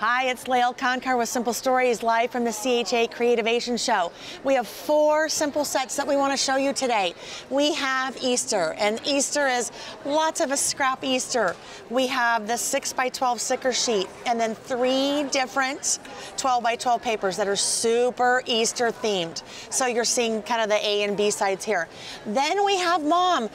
Hi, it's Lael Concar with Simple Stories, live from the CHA Creativation Show. We have four simple sets that we want to show you today. We have Easter, and Easter is lots of a scrap Easter. We have the 6x12 sticker sheet, and then three different 12x12 papers that are super Easter themed. So you're seeing kind of the A and B sides here. Then we have Mom.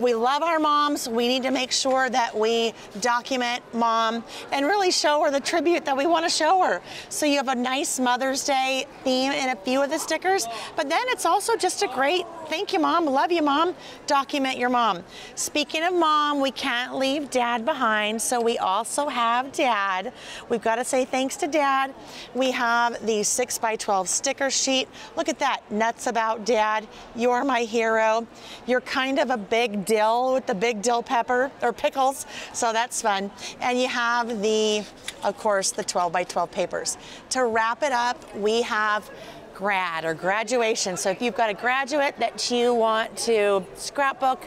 We love our moms. We need to make sure that we document Mom and really show her the tribute that we want to show her. So you have a nice Mother's Day theme in a few of the stickers, but then it's also just a great thank you, Mom, love you, Mom, document your mom. Speaking of Mom, we can't leave Dad behind, so we also have Dad. We've got to say thanks to Dad. We have the 6x12 sticker sheet. Look at that, nuts about Dad, you're my hero. You're kind of a big dill with the big dill pepper or pickles, so that's fun. And you have the, of course, the 12x12 papers. To wrap it up, we have grad or graduation. So if you've got a graduate that you want to scrapbook,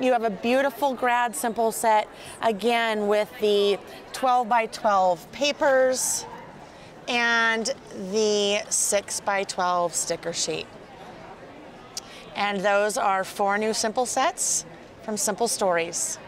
you have a beautiful grad simple set, again with the 12x12 papers and the 6x12 sticker sheet. And those are four new simple sets from Simple Stories.